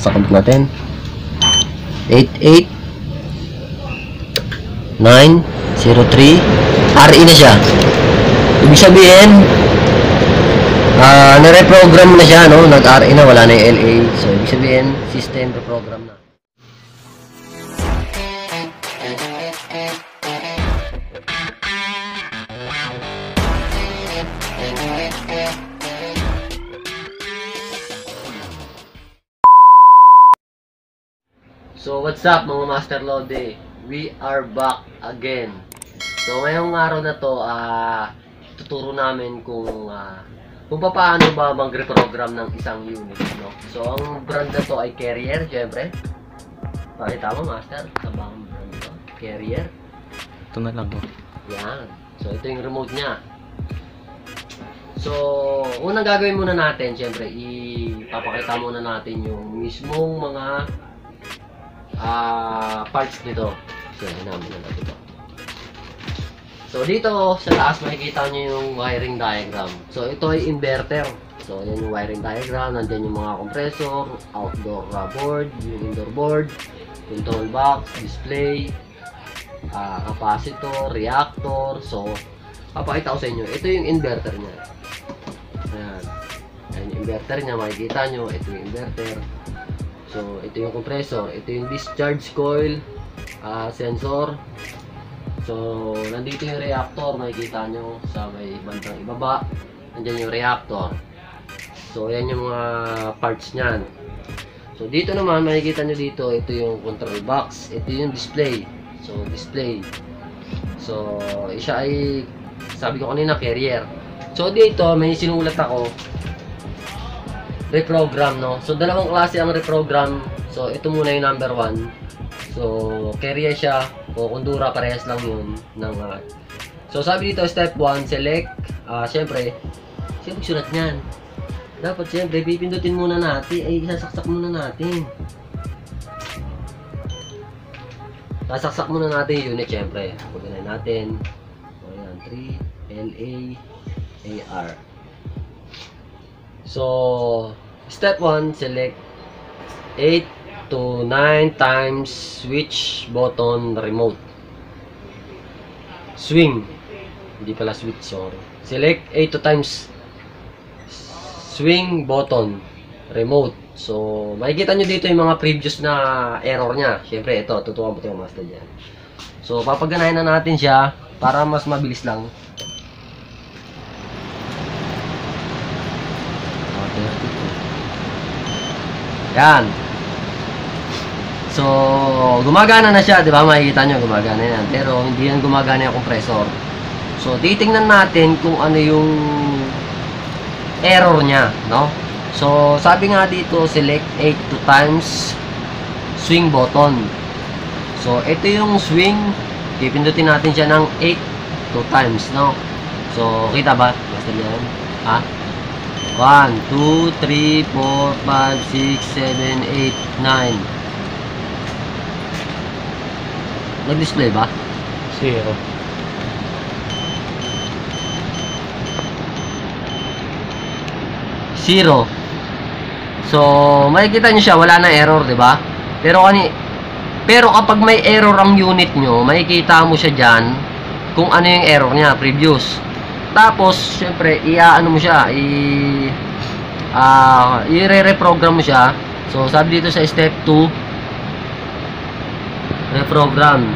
sa count natin. 8, 8 9, 0, 3. RE na siya. Ibig sabihin na-reprogram na siya, no? Nag-RE na, wala na yung L.A. So, ibig sabihin, system reprogram na. So, what's up mga Master Lode? We are back again. So, ngayong araw na to, tuturo namin kung paano ba mag-reprogram ng isang unit, no? So, ang brand na to ay Carrier, syempre. Ay, tama Master, tama ang brand to. Carrier. Ito na lang. Yan. So, ito yung remote niya. So, unang gagawin muna natin, syempre, ipapakita muna natin yung mismong mga parts nito. So, hinamin na natin ito. So, dito sa taas makikita nyo yung wiring diagram. So, ito ay inverter. So, yan yung wiring diagram. Nandyan yung mga compressor, outdoor board, yung indoor board, control box, display, capacitor, reactor. So, papakita ko sa inyo. Ito yung inverter niya. Ayan. Ayan yung inverter niya. Makikita nyo. Ito yung inverter. So, ito yung compressor, ito yung discharge coil, sensor. So, nandito yung reactor, makikita nyo sa may bandang ibaba. Nandyan yung reactor. So, yan yung mga parts nyan. So, dito naman, makikita nyo dito, ito yung control box, ito yung display. So, display. So, siya ay, sabi ko kanina, Carrier. So, dito, may sinulat ako. Reprogram, no? So, dalawang klase ang reprogram. So, ito muna yung number 1. So, Carrier siya o Condura, parehas lang yun ng, so, sabi dito, step 1, select. Siyempre surat nyan. Dapat siyempre, pipindutin muna natin. Ay, sasaksak muna natin. Sasaksak muna natin yung unit, siyempre. Pagkain natin. So, yan, 3, L.A., AR. So, step 1, select 8 to 9 times switch button remote. Swing. Hindi pala switch, sorry. Select 8 to times swing button remote. So, makikita nyo dito yung mga previous na error niya. Siyempre, ito. Tutukan po ito yung master dyan. So, papaganahin na natin siya para mas mabilis lang. Yan. So, gumagana na siya, 'di ba? Makikita niyo gumagana yan. Pero hindi yan gumagana yung compressor. So, titingnan natin kung ano yung error niya, no? So, sabi nga dito, select 8 to times swing button. So, ito yung swing, pipindutin natin siya ng 8 to times, no? So, kita ba? Basta yan. Ha? 1, 2, 3, 4, 5, 6, 7, 8, 9. Nag-display ba? 0. So, makikita nyo siya, wala na error, diba? Pero kapag may error ang unit nyo, makikita mo siya dyan kung ano yung error niya, previous. Tapos, syempre, i-ano mo siya, i-re-reprogram mo siya. So, sabi dito sa step 2, reprogram.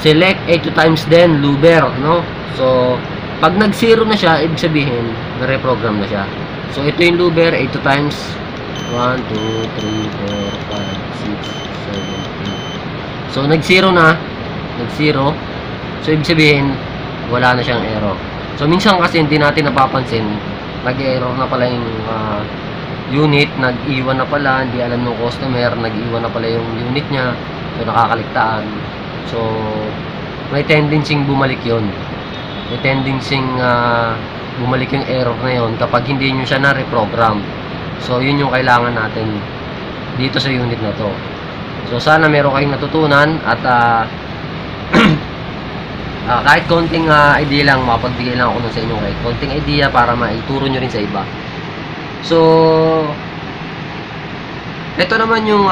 Select 8 times then, louver, no? So, pag nag-0 na siya, ibig sabihin, na-reprogram na siya. So, ito yung louver, 8 times. 1, 2, 3, 4, 5, 6, 7, 8. So, nag-0 na. Nag-0. So, ibig sabihin, wala na siyang error. So, minsan kasi hindi natin napapansin, nag-error na pala yung unit, nag-iwan na pala, hindi alam ng customer, nag-iwan na pala yung unit niya, so nakakaligtaan. So, may tendency bumalik yun. May tendency bumalik yung error na yun kapag hindi nyo siya na-reprogram. So, yun yung kailangan natin dito sa unit na to. So, sana meron kayong natutunan at kahit konting idea lang, makapagbigay lang ako sa inyo kahit konting idea para maituro nyo rin sa iba. So, Ito naman yung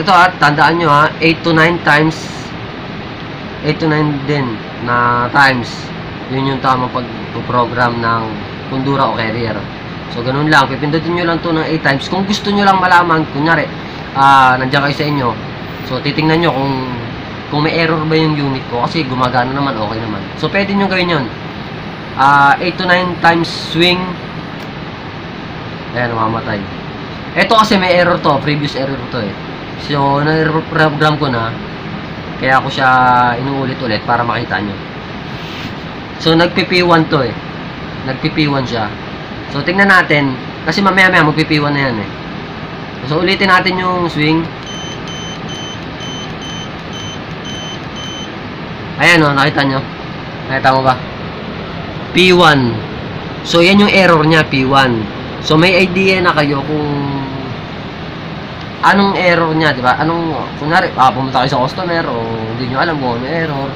ito tandaan nyo 8 to 9 times 8 to 9 din na times. Yun yung tamang pag-program ng Condura o Carrier. So ganun lang, pipindutin nyo lang to ng 8 times. Kung gusto nyo lang malaman, kunyari nandiyan kayo sa inyo. So titingnan nyo kung may error ba yung unit ko, kasi gumagana naman, okay naman. So pwede nyo gawin yun. 8 to 9 times swing. Ayan, mamatay. Ito kasi may error to, previous error to eh. So na-program ko na, kaya ako siya inuulit-ulit para makita nyo. So nagpipi1 to eh, nagpipi1 siya. So tingnan natin, kasi mamaya-maya magpipi1 na yan eh. So ulitin natin yung swing. Ayan o, nakita nyo? Nakita mo ba? P1. So, yan yung error niya, P1. So, may idea na kayo kung anong error niya, diba? Anong, kunwari, pumunta kayo sa customer o hindi nyo alam kung ano error.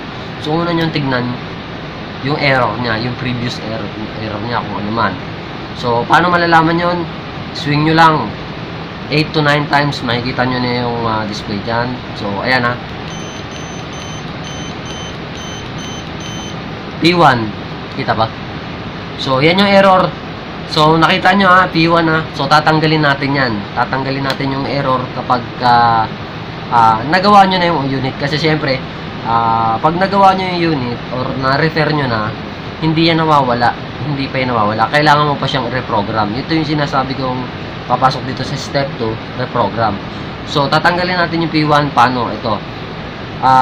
So, una nyo tignan yung error niya, yung previous error niya, kung ano man. So, paano malalaman yon? Swing nyo lang 8 to 9 times, makikita nyo na yung display dyan. So, ayan ha. P1, kita ba? So, yan yung error. So, nakita nyo P1 So, tatanggalin natin yan. Tatanggalin natin yung error kapag nagawa nyo na yung unit. Kasi syempre, pag nagawa nyo yung unit or na-refer nyo na, hindi yan nawawala. Hindi pa yan nawawala. Kailangan mo pa siyang reprogram. Ito yung sinasabi kong papasok dito sa step 2, reprogram. So, tatanggalin natin yung P1. Paano? Ito.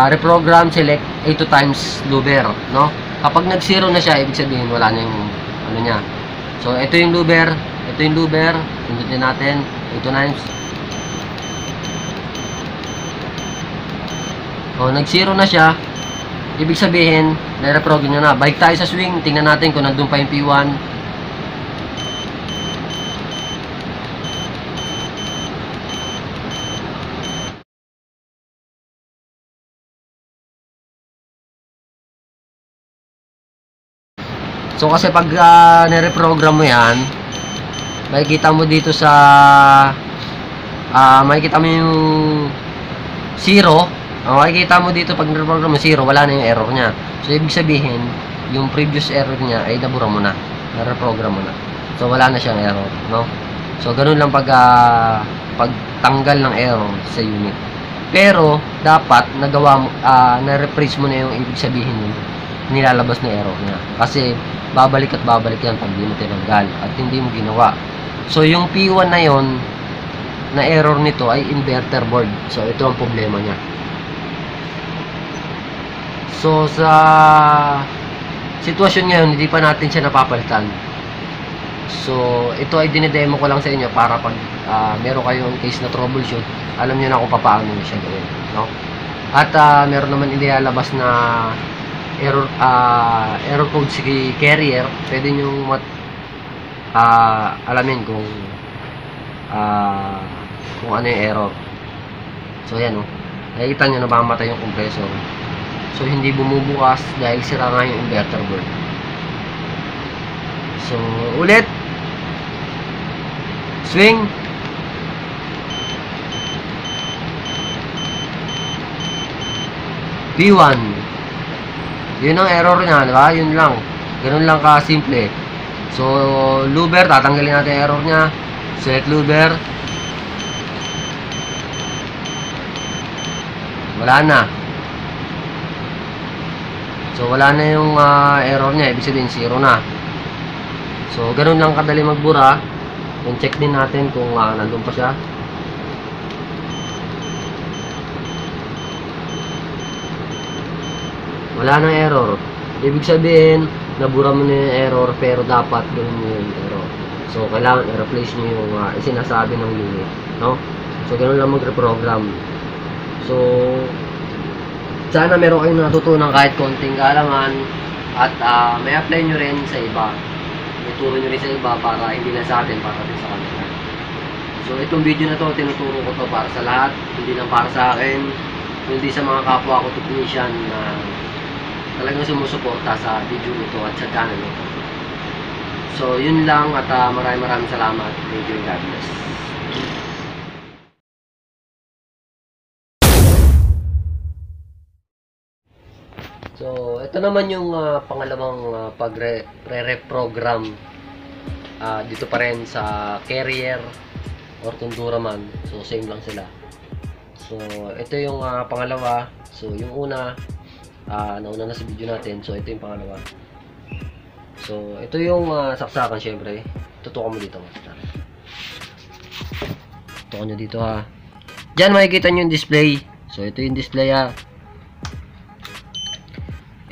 Reprogram, select 8 times loober, no? Kapag nag-0 na siya, ibig sabihin wala na yung ano niya. So, ito yung loober. Ito yung loober. Pindutin natin. 8 times. So, nag-0 na siya. Ibig sabihin, na-reprogin nyo na. Balik tayo sa swing. Tingnan natin kung nandun pa yung P1. So, kasi pag nireprogram mo yan, makikita mo dito sa makikita mo yung 0. Makikita mo dito pag nireprogram mo 0, wala na yung error niya. So, ibig sabihin, yung previous error niya ay nabura mo na. Nireprogram mo na. So, wala na siyang error, no? So, ganun lang pag pagtanggal ng error sa unit. Pero, dapat nagawa mo, na-rephrase mo na yung ibig sabihin mo nilalabas na error niya. Kasi, babalik at babalik yan pag hindi mo tinanggal at hindi mo ginawa. So, yung P1 na yon na error nito ay inverter board. So, ito ang problema niya. So, sa sitwasyon ngayon, hindi pa natin siya napapalitan. So, ito ay dinidemo ko lang sa inyo para pag meron kayong case na troubleshoot, alam niyo na kung paano niyo siya gawin, no? At meron naman inilalabas na error error code si Carrier, pwede nyo alamin kung ano yung error. So yan nakikita nyo, namamatay yung compressor, so hindi bumubukas dahil sira nga yung inverter board. So ulit swing. P1. Yun ang error niya, di ba? Yun lang. Ganun lang ka simple. So, loober, tatanggalin natin yung error niya. Select loober. Wala na. So, wala na yung error niya. Ibig sabihin, 0 na. So, ganun lang kadali magbura. And check din natin kung nandun pa siya. Wala nang error. Ibig sabihin, nabura mo na yung error, pero dapat gawin mo yung error. So, kailangan i-replace nyo yung sinasabi ng unit, no? So, ganun lang mag-reprogram. So, sana meron kayong natutunan kahit konting kaalaman at may apply nyo rin sa iba. Ituro nyo rin sa iba para hindi na sa atin, para rin sa kanila. So, itong video na to, tinuturo ko to para sa lahat. Hindi lang para sa akin, hindi sa mga kapwa ko technician na talagang sumusuporta sa video nito at sa channel nito. So, yun lang at maraming salamat. Thank you, God bless. So, ito naman yung pangalawang pag-reprogram dito pa rin sa Carrier or Condura man. So, same lang sila. So, ito yung pangalawa. So, yung una, nauna na sa video natin. So, ito yung pangalawa. So, ito yung saksakan syempre. Tutukan mo dito. Tutukan nyo dito ha. Diyan makikita nyo yung display. So, ito yung display ha.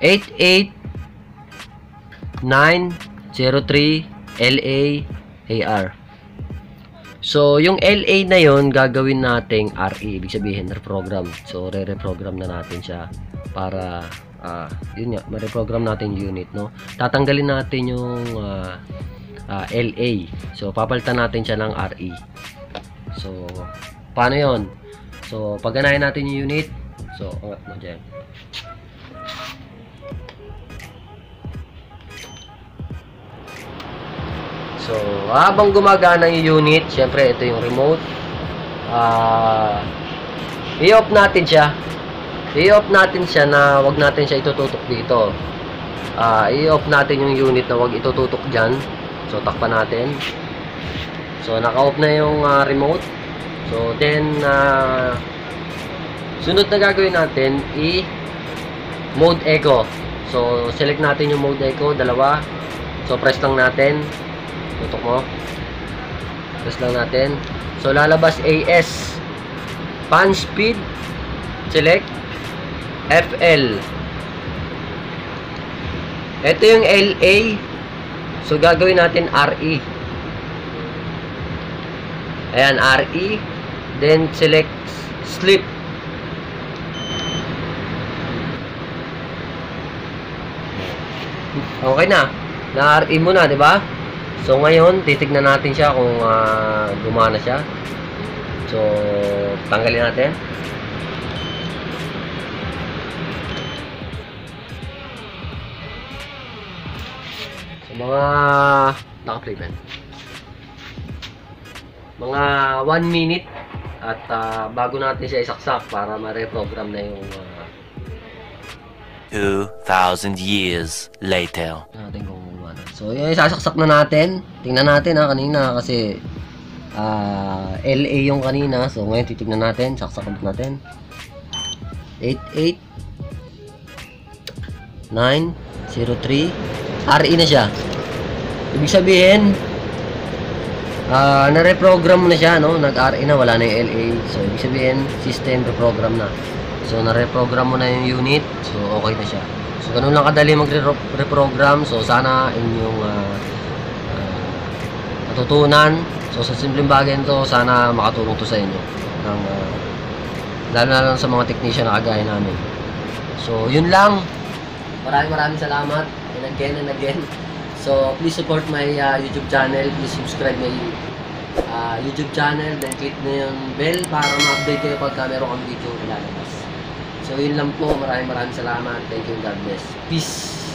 88903 L.A. AR. So, yung L.A. na yon gagawin nating R.E. Ibig sabihin, reprogram. So, re-reprogram na natin siya para, yun nga, ma-reprogram natin yung unit, no? Tatanggalin natin yung L.A. So, papalitan natin siya ng R.E. So, paano yon? So, pag-anayin natin yung unit. So, angat mo dyan. So, habang gumagana yung unit, syempre ito yung remote. I-off natin siya. I-off natin siya na wag natin siya itututok dito. I-off natin yung unit na wag itututok dyan. So, takpan natin. So, naka-off na yung remote. So, then, sunod na gagawin natin, i-mode echo. So, select natin yung mode echo, dalawa. So, press lang natin. Tutok mo. Press lang natin. So, lalabas AS. Pan speed. Select. FL. Ito yung LA. So, gagawin natin RE. Ayan, RE. Then, select slip. Okay na. Na-RE mo na, diba? So, ngayon, titignan natin siya kung gumana siya. So, tanggalin natin. So, mga naka-play ba? Mga 1 minute at bago natin siya isaksak para ma-reprogram na yung 2,000 years later. Natin kung so, yun, isasaksak na natin. Tingnan natin ha, kanina kasi LA yung kanina. So, ngayon titignan natin. Saksak ulit natin. 88903 RE na siya. Ibig sabihin, na-reprogram na siya, no? Nag-RE na, wala na yung LA. So, ibig sabihin, system reprogram na. So, na-reprogram mo na yung unit. So, okay na siya. So, ganun lang kadali mag-reprogram. So, sana inyong natutunan. So, sa simpleng bagay nito, sana makatulong to sa inyo. Ng, lalo na lang sa mga technician na kagaya namin. So, yun lang. Maraming salamat. And again. So, please support my YouTube channel. Please subscribe my YouTube channel. Then, click na yung bell para ma-update kayo pagka meron kang video ilalabas. So, yun lang po. Maraming salamat. Thank you. God bless. Peace.